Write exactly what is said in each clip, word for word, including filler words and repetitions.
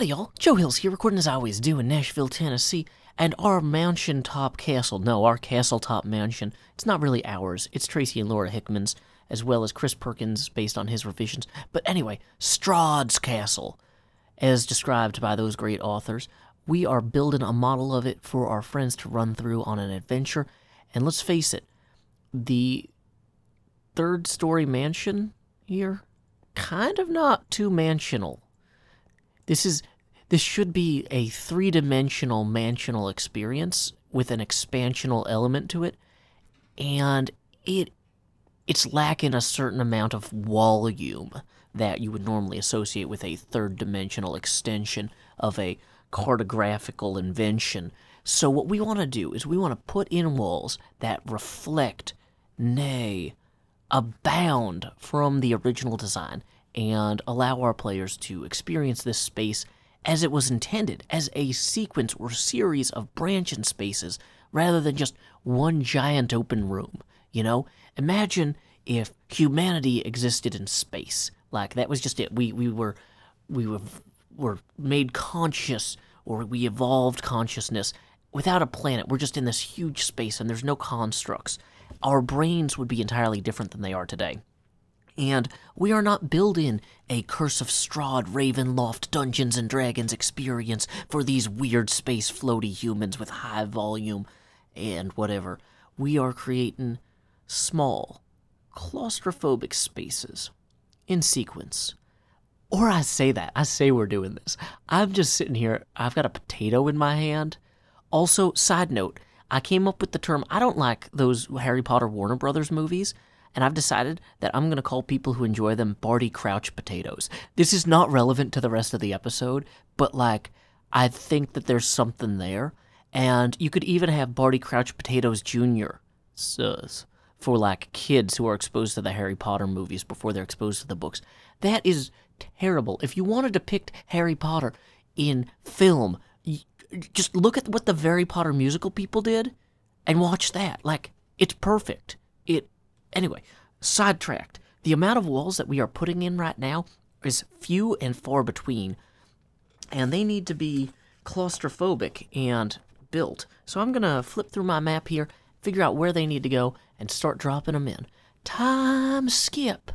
Howdy y'all, Joe Hills here, recording as I always do in Nashville, Tennessee, and our mansion top castle, no, our castle top mansion, it's not really ours, it's Tracy and Laura Hickman's, as well as Chris Perkins, based on his revisions, but anyway, Strahd's castle, as described by those great authors. We are building a model of it for our friends to run through on an adventure, and let's face it, the third story mansion here, kind of not too mansional. This is, this should be a three-dimensional mansional experience with an expansional element to it, and it it's lacking a certain amount of volume that you would normally associate with a third-dimensional extension of a cartographical invention. So what we want to do is we want to put in walls that reflect, nay, abound from the original design, and allow our players to experience this space as it was intended, as a sequence or series of branching spaces, rather than just one giant open room, you know? Imagine if humanity existed in space. Like, that was just it. We, we, were, we were, were made conscious, or we evolved consciousness without a planet. We're just in this huge space, and there's no constructs. Our brains would be entirely different than they are today. And we are not building a Curse of Strahd, Ravenloft, Dungeons and Dragons experience for these weird space floaty humans with high volume and whatever. We are creating small, claustrophobic spaces in sequence. Or I say that. I say we're doing this. I'm just sitting here. I've got a potato in my hand. Also, side note, I came up with the term, I don't like those Harry Potter Warner Brothers movies, and I've decided that I'm going to call people who enjoy them Barty Crouch potatoes. This is not relevant to the rest of the episode, but, like, I think that there's something there. And you could even have Barty Crouch potatoes Junior Sus. For, like, kids who are exposed to the Harry Potter movies before they're exposed to the books. That is terrible. If you want to depict Harry Potter in film, just look at what the Very Potter musical people did and watch that. Like, it's perfect. It... Anyway, sidetracked. The amount of walls that we are putting in right now is few and far between, and they need to be claustrophobic and built. So I'm going to flip through my map here, figure out where they need to go, and start dropping them in. Time skip!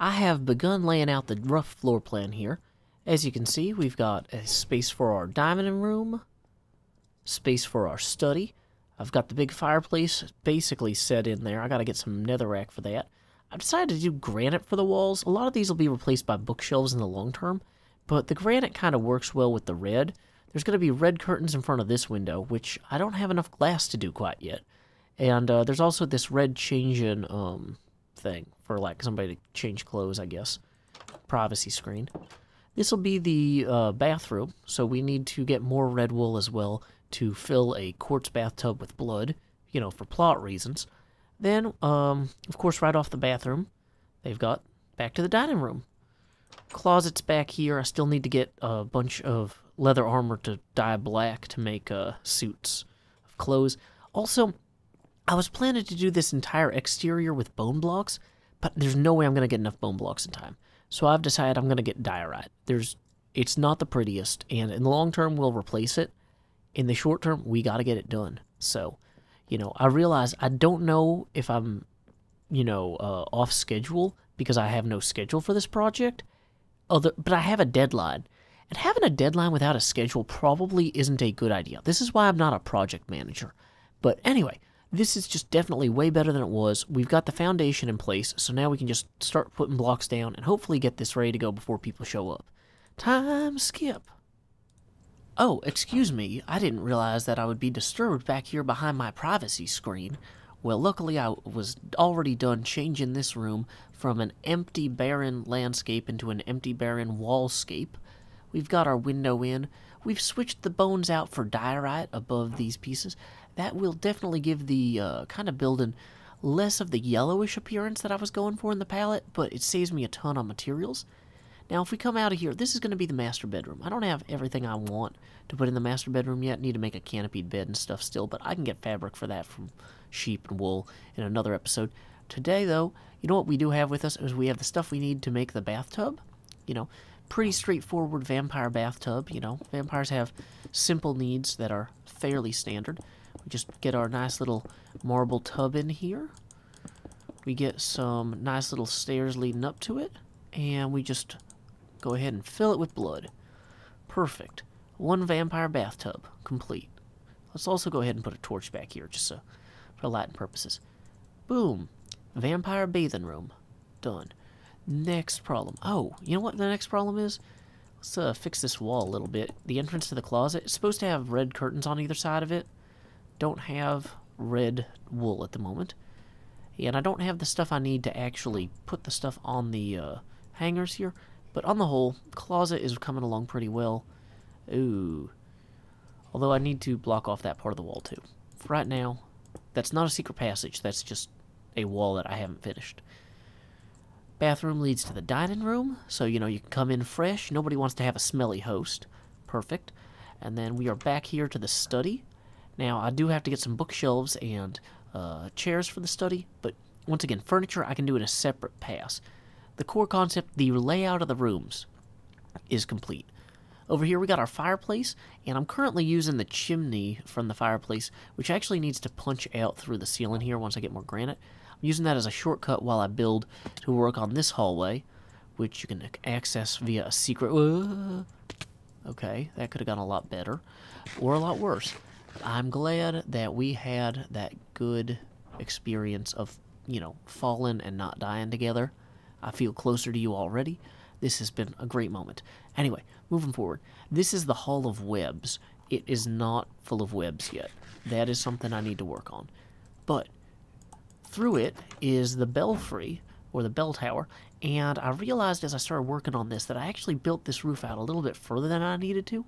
I have begun laying out the rough floor plan here. As you can see, we've got a space for our dining room, space for our study. I've got the big fireplace basically set in there. I gotta get some netherrack for that. I've decided to do granite for the walls. A lot of these will be replaced by bookshelves in the long term, but the granite kind of works well with the red. There's gonna be red curtains in front of this window, which I don't have enough glass to do quite yet. And uh, there's also this red changing um, thing for, like, somebody to change clothes, I guess. Privacy screen. This will be the uh, bathroom, so we need to get more red wool as well, to fill a quartz bathtub with blood, you know, for plot reasons. Then, um, of course, right off the bathroom, they've got back to the dining room. Closets back here. I still need to get a bunch of leather armor to dye black to make uh, suits of clothes. Also, I was planning to do this entire exterior with bone blocks, but there's no way I'm going to get enough bone blocks in time. So I've decided I'm going to get diorite. There's, it's not the prettiest, and in the long term, we'll replace it. In the short term, we got to get it done. So, you know, I realize I don't know if I'm, you know, uh, off schedule because I have no schedule for this project, other, but I have a deadline. And having a deadline without a schedule probably isn't a good idea. This is why I'm not a project manager. But anyway, this is just definitely way better than it was. We've got the foundation in place, so now we can just start putting blocks down and hopefully get this ready to go before people show up. Time skip. Oh, excuse me, I didn't realize that I would be disturbed back here behind my privacy screen. Well, luckily I was already done changing this room from an empty, barren landscape into an empty, barren wallscape. We've got our window in. We've switched the bones out for diorite above these pieces. That will definitely give the uh, kind of building less of the yellowish appearance that I was going for in the palette, but it saves me a ton on materials. Now, if we come out of here, this is going to be the master bedroom. I don't have everything I want to put in the master bedroom yet. I need to make a canopied bed and stuff still, but I can get fabric for that from sheep and wool in another episode. Today, though, you know what we do have with us is we have the stuff we need to make the bathtub. You know, pretty straightforward vampire bathtub, you know. Vampires have simple needs that are fairly standard. We just get our nice little marble tub in here. We get some nice little stairs leading up to it. And we just go ahead and fill it with blood. Perfect. One vampire bathtub complete. Let's also go ahead and put a torch back here just so, for lighting purposes. Boom. Vampire bathing room. Done. Next problem. Oh, you know what the next problem is? Let's uh, fix this wall a little bit. The entrance to the closet is supposed to have red curtains on either side of it. Don't have red wool at the moment. And I don't have the stuff I need to actually put the stuff on the uh, hangers here. But on the whole, closet is coming along pretty well. Ooh. Although I need to block off that part of the wall too. For right now, that's not a secret passage. That's just a wall that I haven't finished. Bathroom leads to the dining room. So, you know, you can come in fresh. Nobody wants to have a smelly host. Perfect. And then we are back here to the study. Now, I do have to get some bookshelves and uh, chairs for the study. But, once again, furniture I can do in a separate pass. The core concept, the layout of the rooms, is complete. Over here we got our fireplace, and I'm currently using the chimney from the fireplace, which actually needs to punch out through the ceiling here once I get more granite. I'm using that as a shortcut while I build to work on this hallway, which you can access via a secret... Uh, okay, that could have gone a lot better, or a lot worse. I'm glad that we had that good experience of, you know, falling and not dying together. I feel closer to you already. This has been a great moment. Anyway, moving forward. This is the Hall of Webs. It is not full of webs yet. That is something I need to work on. But through it is the belfry, or the bell tower, and I realized as I started working on this that I actually built this roof out a little bit further than I needed to.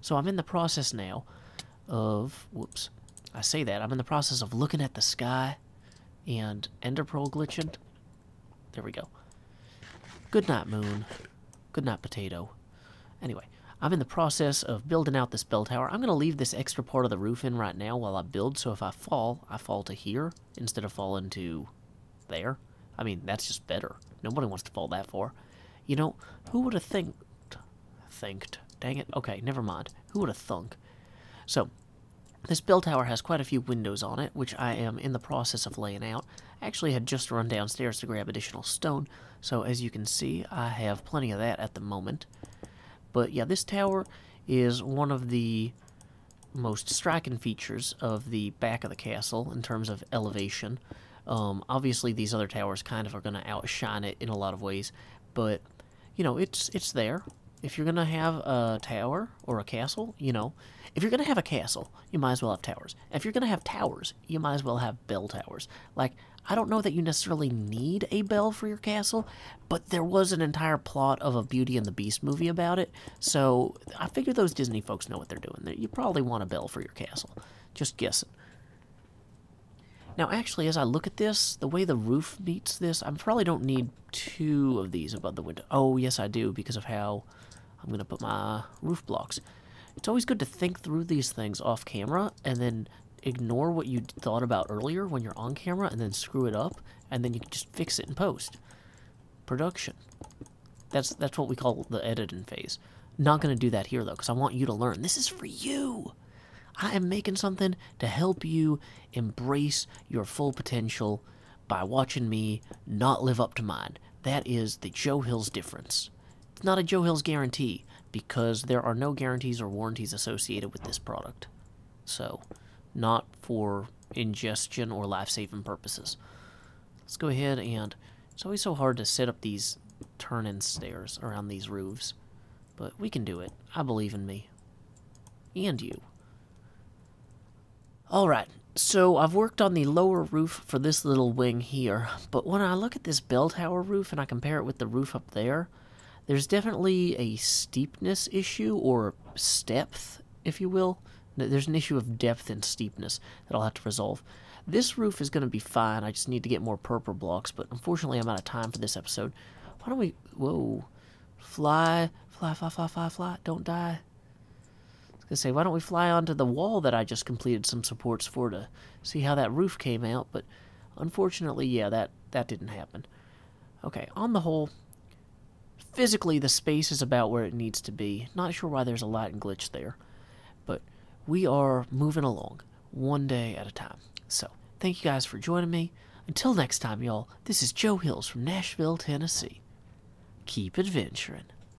So I'm in the process now of... Whoops. I say that. I'm in the process of looking at the sky and enderpearl glitching. There we go. Good night, moon. Good night, potato. Anyway, I'm in the process of building out this bell tower. I'm going to leave this extra part of the roof in right now while I build, so if I fall, I fall to here instead of falling to there. I mean, that's just better. Nobody wants to fall that far. You know, who would have thinked? Thinked. Dang it. Okay, never mind. Who would have thunk? So, this bell tower has quite a few windows on it, which I am in the process of laying out. I actually had just run downstairs to grab additional stone, so as you can see, I have plenty of that at the moment. But yeah, this tower is one of the most striking features of the back of the castle in terms of elevation. Um, obviously, these other towers kind of are going to outshine it in a lot of ways, but, you know, it's, it's there. If you're going to have a tower or a castle, you know, if you're going to have a castle, you might as well have towers. If you're going to have towers, you might as well have bell towers. Like, I don't know that you necessarily need a bell for your castle, but there was an entire plot of a Beauty and the Beast movie about it, so I figure those Disney folks know what they're doing. You probably want a bell for your castle. Just guessing. Now, actually, as I look at this, the way the roof meets this, I probably don't need two of these above the window. Oh, yes, I do, because of how I'm going to put my roof blocks. It's always good to think through these things off camera and then ignore what you thought about earlier when you're on camera and then screw it up, and then you can just fix it in post. Production. That's, that's what we call the editing phase. Not going to do that here, though, because I want you to learn. This is for you! I am making something to help you embrace your full potential by watching me not live up to mine. That is the Joe Hills difference. It's not a Joe Hills guarantee because there are no guarantees or warranties associated with this product. So, not for ingestion or life-saving purposes. Let's go ahead and... It's always so hard to set up these turn-in stairs around these roofs, but we can do it. I believe in me. And you. Alright, so I've worked on the lower roof for this little wing here, but when I look at this bell tower roof and I compare it with the roof up there, there's definitely a steepness issue, or depth, if you will. There's an issue of depth and steepness that I'll have to resolve. This roof is going to be fine, I just need to get more purple blocks, but unfortunately I'm out of time for this episode. Why don't we... Whoa. Fly, fly, fly, fly, fly, fly, don't die. To say, why don't we fly onto the wall that I just completed some supports for to see how that roof came out, but unfortunately, yeah, that, that didn't happen. Okay, on the whole, physically the space is about where it needs to be. Not sure why there's a light glitch there, but we are moving along one day at a time. So thank you guys for joining me. Until next time, y'all, this is Joe Hills from Nashville, Tennessee. Keep adventuring.